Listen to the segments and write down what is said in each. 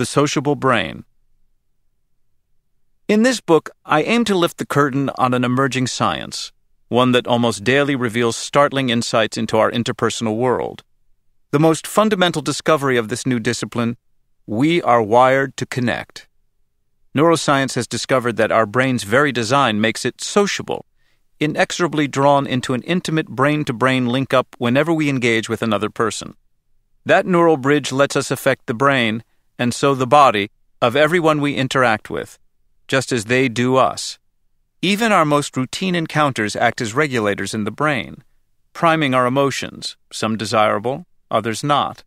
The Sociable Brain. In this book, I aim to lift the curtain on an emerging science, one that almost daily reveals startling insights into our interpersonal world. The most fundamental discovery of this new discipline: we are wired to connect. Neuroscience has discovered that our brain's very design makes it sociable, inexorably drawn into an intimate brain-to-brain link-up whenever we engage with another person. That neural bridge lets us affect the brain, and so the body, of everyone we interact with, just as they do us. Even our most routine encounters act as regulators in the brain, priming our emotions, some desirable, others not.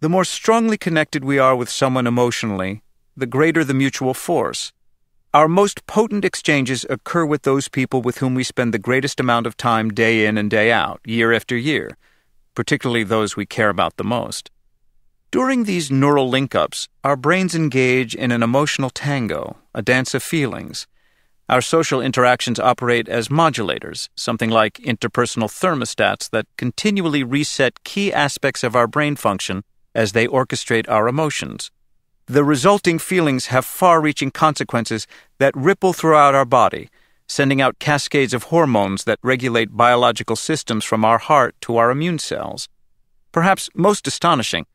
The more strongly connected we are with someone emotionally, the greater the mutual force. Our most potent exchanges occur with those people with whom we spend the greatest amount of time day in and day out, year after year, particularly those we care about the most. During these neural link-ups, our brains engage in an emotional tango, a dance of feelings. Our social interactions operate as modulators, something like interpersonal thermostats that continually reset key aspects of our brain function as they orchestrate our emotions. The resulting feelings have far-reaching consequences that ripple throughout our body, sending out cascades of hormones that regulate biological systems from our heart to our immune cells. Perhaps most astonishing,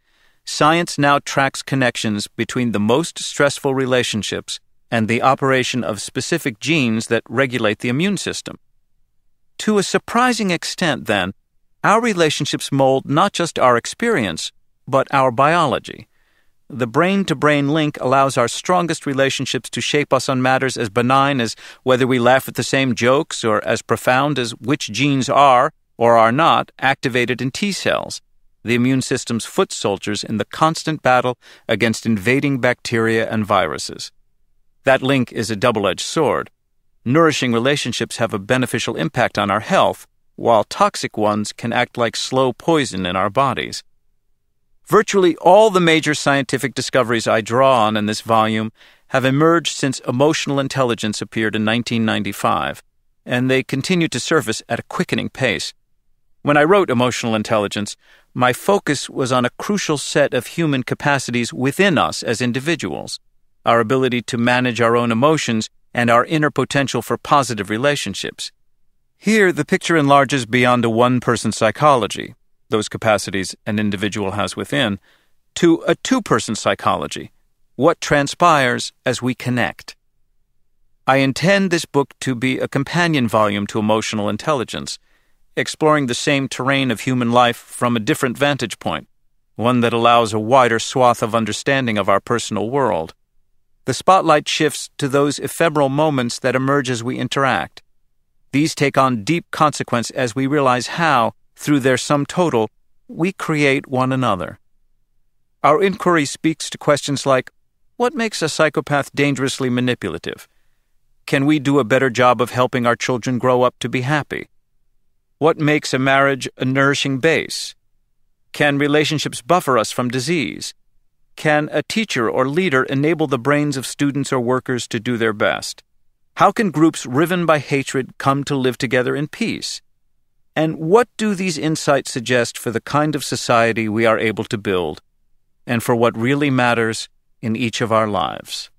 science now tracks connections between the most stressful relationships and the operation of specific genes that regulate the immune system. To a surprising extent, then, our relationships mold not just our experience, but our biology. The brain-to-brain link allows our strongest relationships to shape us on matters as benign as whether we laugh at the same jokes, or as profound as which genes are, or are not, activated in T-cells, the immune system's foot soldiers in the constant battle against invading bacteria and viruses. That link is a double-edged sword. Nourishing relationships have a beneficial impact on our health, while toxic ones can act like slow poison in our bodies. Virtually all the major scientific discoveries I draw on in this volume have emerged since Emotional Intelligence appeared in 1995, and they continue to surface at a quickening pace. When I wrote Emotional Intelligence, my focus was on a crucial set of human capacities within us as individuals, our ability to manage our own emotions and our inner potential for positive relationships. Here, the picture enlarges beyond a one-person psychology, those capacities an individual has within, to a two-person psychology, what transpires as we connect. I intend this book to be a companion volume to Emotional Intelligence, exploring the same terrain of human life from a different vantage point, one that allows a wider swath of understanding of our personal world. The spotlight shifts to those ephemeral moments that emerge as we interact. These take on deep consequence as we realize how, through their sum total, we create one another. Our inquiry speaks to questions like, what makes a psychopath dangerously manipulative? Can we do a better job of helping our children grow up to be happy? What makes a marriage a nourishing base? Can relationships buffer us from disease? Can a teacher or leader enable the brains of students or workers to do their best? How can groups riven by hatred come to live together in peace? And what do these insights suggest for the kind of society we are able to build, and for what really matters in each of our lives?